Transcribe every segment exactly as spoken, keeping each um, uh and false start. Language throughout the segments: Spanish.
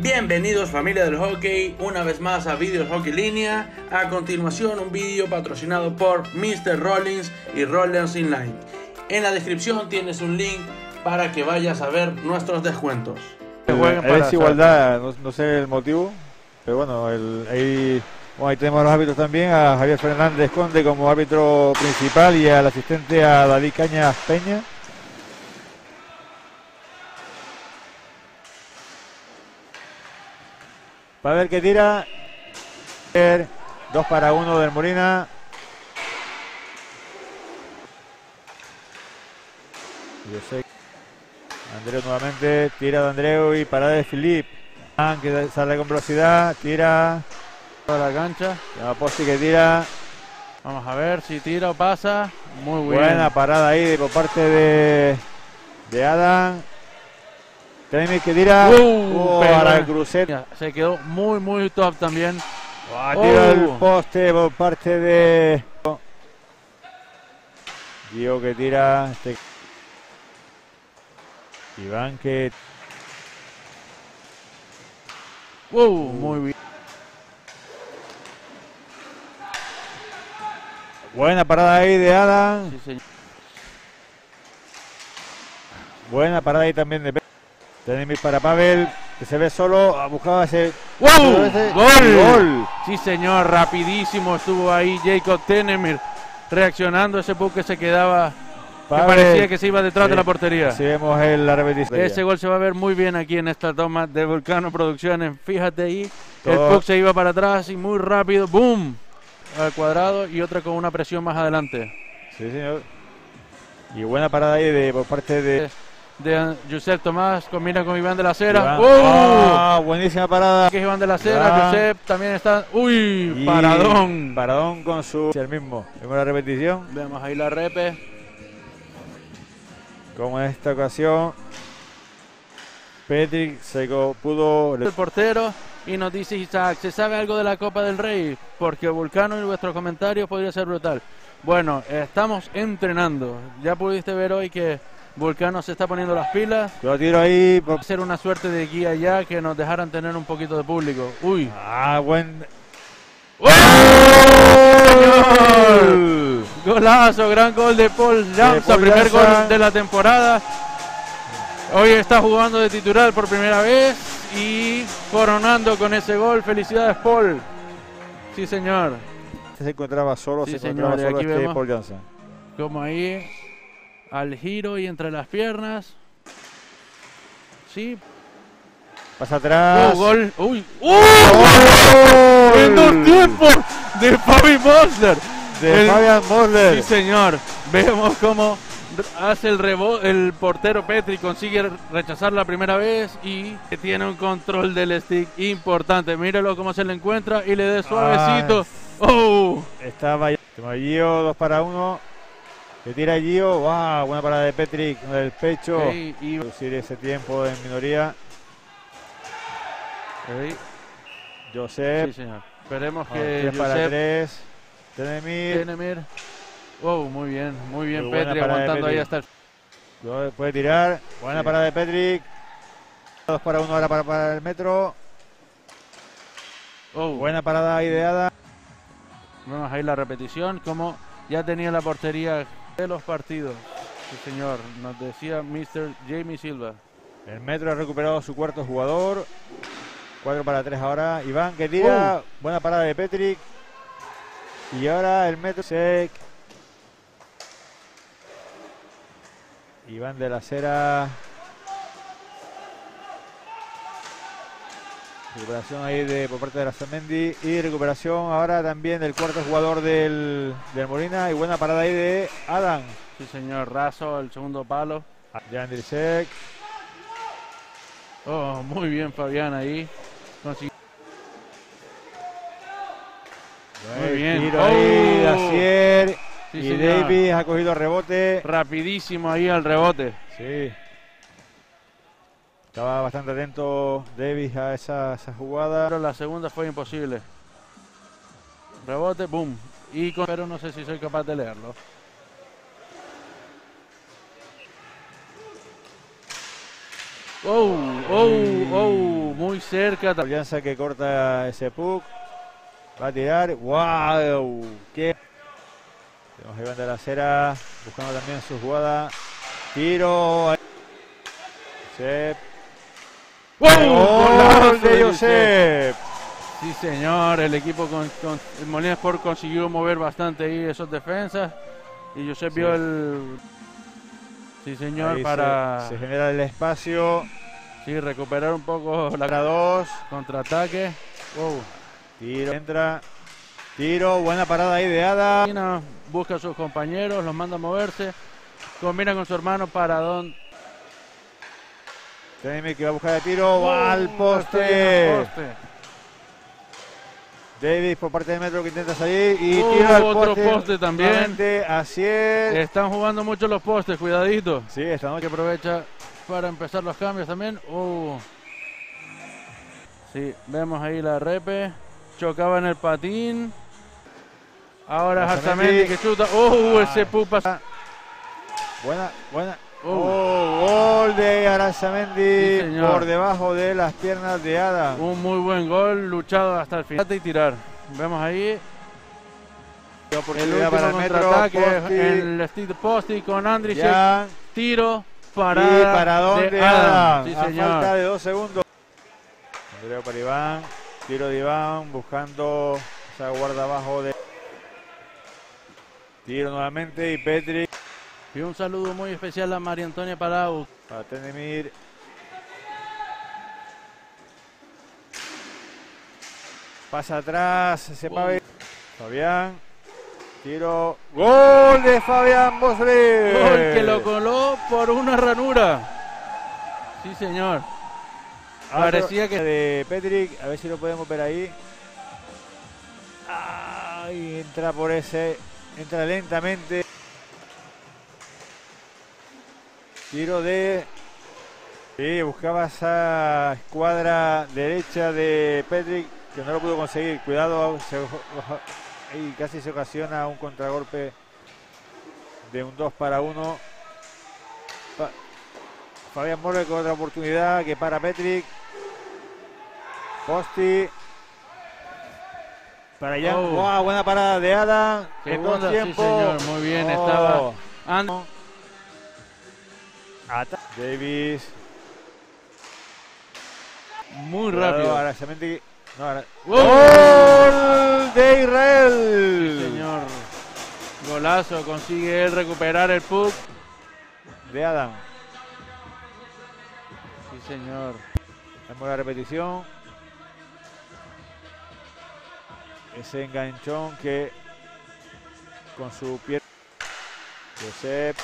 Bienvenidos familia del hockey, una vez más a Vídeos Hockey Línea. A continuación un vídeo patrocinado por mister Rollins y Rollins Inline. En la descripción tienes un link para que vayas a ver nuestros descuentos. La desigualdad, no, no sé el motivo, pero bueno, el, ahí, bueno, ahí tenemos los árbitros también, a Javier Fernández Conde como árbitro principal y al asistente a David Cañas Peña. Para ver qué tira. dos para uno del Molina. Andreu nuevamente. Tira de Andreu y parada de Filip. Que sale con velocidad. Tira. Para la cancha. La Posti que tira. Vamos a ver si tira o pasa. Muy buena. Buena parada ahí por parte de, de Adam. Tremis que tira uh, oh, para el crucero. Se quedó muy muy top también. Oh, tira el oh. poste por parte de Gio que tira. Este... Iván que. Uh, uh. Muy bien. Buena parada ahí de Adam. Sí, señor. Buena parada ahí también de. Tenemos para Pavel, que se ve solo, buscaba ese... ¡Wow! ¡Gol! ¡Gol! Sí señor, rapidísimo estuvo ahí Jacob Tenemir reaccionando a ese puck que se quedaba, Pavel, que parecía que se iba detrás sí, de la portería. Sí, vemos el, la repetición. Ese gol se va a ver muy bien aquí en esta toma de Vulcano Producciones, fíjate ahí, todo. El puck se iba para atrás y muy rápido, ¡boom! Al cuadrado y otra con una presión más adelante. Sí señor, y buena parada ahí de, por parte de... de Josep Tomás, combina con Iván de la Cera. ¡Oh! Ah, buenísima parada. Que es Iván de la Cera, Josep también está. ¡Uy! Y paradón. Paradón con su. El mismo. Vemos la repetición. Vemos ahí la repe. Como en esta ocasión, Patrick se pudo. El portero. Y nos dice Isaac, ¿se sabe algo de la Copa del Rey? Porque Vulcano y vuestros comentarios podría ser brutal. Bueno, estamos entrenando. Ya pudiste ver hoy que. Vulcano se está poniendo las pilas. Lo tiro ahí. Va a ser una suerte de guía ya que nos dejaran tener un poquito de público. Uy. Ah, buen. ¡Oh! ¡Gol! Golazo, gran gol de Paul Janssen. Primer gol de la temporada. Hoy está jugando de titular por primera vez y coronando con ese gol. Felicidades, Paul. Sí, señor. Se encontraba solo, sí, se señor. encontraba solo este Paul Janssen. Como ahí. Al giro y entre las piernas. Sí. Pasa atrás. Oh, gol. Uy. ¡Uh! ¡Oh! ¡En dos tiempos! De Fabian Mosler. De el... Fabian Mosler. Sí, señor. Vemos cómo hace el rebote. El portero Petri consigue rechazar la primera vez y tiene un control del stick importante. Míralo cómo se le encuentra y le dé suavecito. Ah, ¡oh! Estaba Gio, dos para uno. Se tira Gio, wow, buena parada de Petrick del pecho. Sí, y reducir ese tiempo en minoría. Sí. Josep. Sí, señor. Esperemos que tres para tres. Tenemir. Tenemir. Wow, muy bien, muy bien Petrick aguantando ahí hasta el... Puede tirar. Buena sí. parada de Petrick. Dos para uno ahora para, para el metro. Oh. Buena parada ideada. Vamos a ir la repetición, como ya tenía la portería... de los partidos, sí señor, nos decía mister Jamie Silva. El metro ha recuperado su cuarto jugador, cuatro para tres ahora, Iván que tira, uh. buena parada de Petrick, y ahora el metro se... Iván de la Cera, recuperación ahí de, por parte de la Zamendi, y recuperación ahora también del cuarto jugador del, del Molina, y buena parada ahí de Adam. Sí señor, raso el segundo palo. Jan Drisek. Oh, muy bien Fabián ahí. Consig muy bien. Tiro oh. ahí de Asier, sí, y señor. Davis ha cogido rebote. Rapidísimo ahí al rebote. Sí. Estaba bastante atento Davis a esa, esa jugada. Pero la segunda fue imposible. Rebote, boom. Y con... Pero no sé si soy capaz de leerlo. Oh, oh, oh. Muy muy cerca. Alianza que corta ese puck. Va a tirar. ¡Wow! ¡Qué! Tenemos a Iván de la Cera buscando también su jugada. Tiro. Josep. ¡Wow! ¡Gol de Josep! Sí, señor. El equipo con, con el Molina Sport consiguió mover bastante ahí esos defensas. Y Josep vio el... Sí, señor, ahí para... Se, se genera el espacio. Sí, recuperar un poco la... dos. Contraataque. Wow. Tiro. Entra. Tiro. Buena parada ahí de Ada. Busca a sus compañeros, los manda a moverse. Combina con su hermano para Don... Jaime que va a buscar el tiro. Wow, ¡al poste! poste! Davis por parte del Metro que intenta salir. Y uh, tiro al otro poste, poste también. Así es. Están jugando mucho los postes, cuidadito. Sí, esta noche. Que aprovecha para empezar los cambios también. Uh. Sí, vemos ahí la repe. Chocaba en el patín. Ahora Harzamendi que chuta. ¡Uh! Ah. Ese pupa. Buena, buena. Uh. Oh, gol de Aranzamendi, sí, por debajo de las piernas de Ada. Un muy buen gol, luchado hasta el final. Y tirar. Vemos ahí. El último para el contraataque, Metro, el stick posti con Andrić. Tiro parada. ¿Y para dónde de Ada? Ada. Sí, a señor. Falta de dos segundos. Andreo para Iván. Tiro de Iván buscando esa guarda abajo de... Tiro nuevamente y Petri. Y un saludo muy especial a María Antonia Palau. Para Tenemir. Pasa atrás, se va. Wow. Fabián. Tiro. ¡Gol de Fabián Mosler! Gol que lo coló por una ranura. Sí, señor. Ah, parecía que... De Petric, a ver si lo podemos ver ahí. Ah, y entra por ese. Entra lentamente. Tiro de... Sí, buscaba esa escuadra derecha de Petric, que no lo pudo conseguir. Cuidado, se... y casi se ocasiona un contragolpe de un dos para uno. Pa... Fabián Mosler con otra oportunidad que para Petric. Posti. Para allá. Oh. Wow, buena parada de Adam. Segundo tiempo. Sí, señor. Muy bien, oh. Estaba... And... Ata Davis. Muy claro, rápido. Ahora se mente... no, ahora... ¡Gol! ¡Gol de Israel! Sí, señor. Golazo. Consigue él recuperar el puck. De Adam. Sí, señor. Vemos la repetición. Ese enganchón que... Con su pierna... Josep.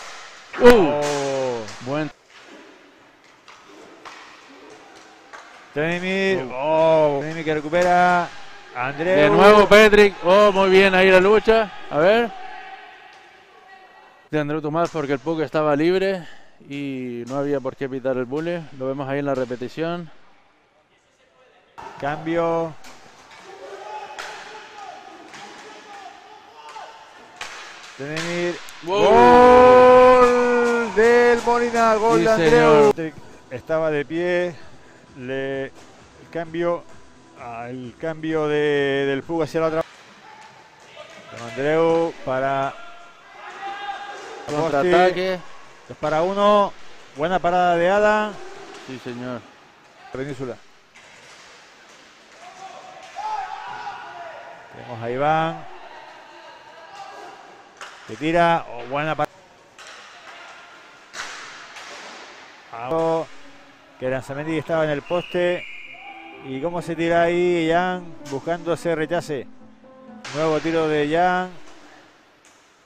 Uh. Oh. Buen. Tenimi. Oh. Tenimi que recupera. Andreu. De nuevo Petric. Oh, muy bien ahí la lucha. A ver. De Andreu Tomás porque el puck estaba libre y no había por qué pitar el bullet. Lo vemos ahí en la repetición. Cambio. Tenimi. Wow. ¡Oh! Del Molina, gol sí, de Andreu. Señor. Estaba de pie. Le, el cambio al cambio de, del fuga hacia la otra. Andreu para contraataque. Dos para uno. Buena parada de Ada. Sí, señor. Península. Tenemos a Iván. Se tira. Oh, buena parada. Que Lanzamendi estaba en el poste. Y cómo se tira ahí Jan, buscando ese rechace. Nuevo tiro de Jan.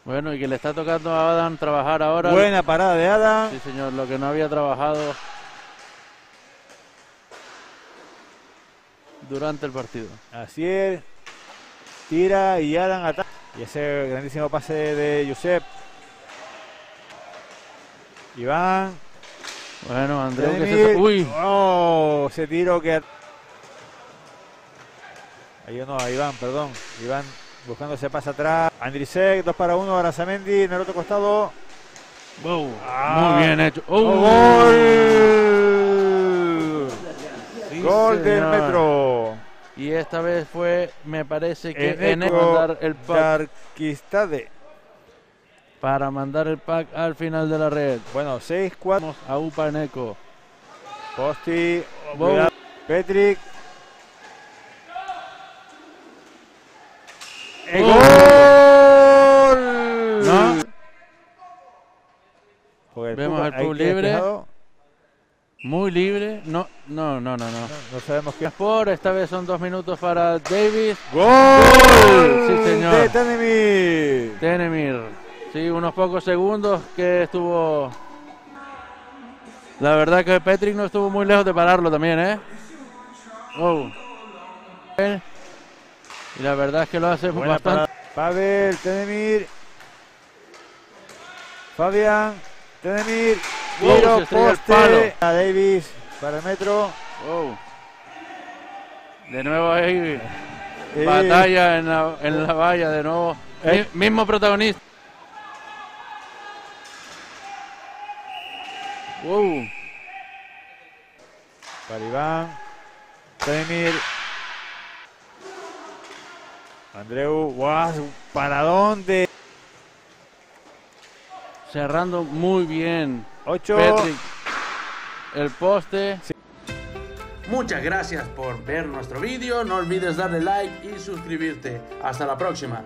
Bueno, y que le está tocando a Adam trabajar ahora. Buena parada de Adam. Sí, señor, lo que no había trabajado durante el partido. Así es. Tira y Adam ataca. Y ese grandísimo pase de Josep. Iván. Bueno, Andreu que se... ¡Uy! ¡Oh! Ese tiro que... Ahí no, a Iván, perdón. Iván buscando ese pase atrás. Andrisek, dos para uno, Aranzamendi en el otro costado. ¡Wow! Ah, muy bien hecho. ¡Oh! ¡Gol! Sí, Sí, gol señor. Del Metro. Y esta vez fue, me parece que en mandar el pack para mandar el pack al final de la red. Bueno, seis cuatro a Upa Eneco. Posti, Bow, Petrick. ¡Gol! ¡Gol! ¿No? Porque vemos al Pub libre. Despejado. Muy libre. No, no, no, no, no. No, no sabemos qué. Por esta vez son dos minutos para Davis. ¡Gol! ¡Gol! Sí, señor. De Tenemir. Tenemir. Sí, unos pocos segundos que estuvo. La verdad que Petrick no estuvo muy lejos de pararlo también, ¿eh? Oh. Y la verdad es que lo hace buena bastante. Pavel, Tenemir. Fabián, Tenemir. Tiro, poste. A Davis para el Metro. Wow. De nuevo ahí. Sí. Batalla en la, en la valla de nuevo. Eh. Mismo protagonista. Wow. Para Iván. Tenemir. Andreu, guau, wow, ¿para dónde? Cerrando muy bien. ocho. Petrick, el poste. Sí. Muchas gracias por ver nuestro vídeo. No olvides darle like y suscribirte. Hasta la próxima.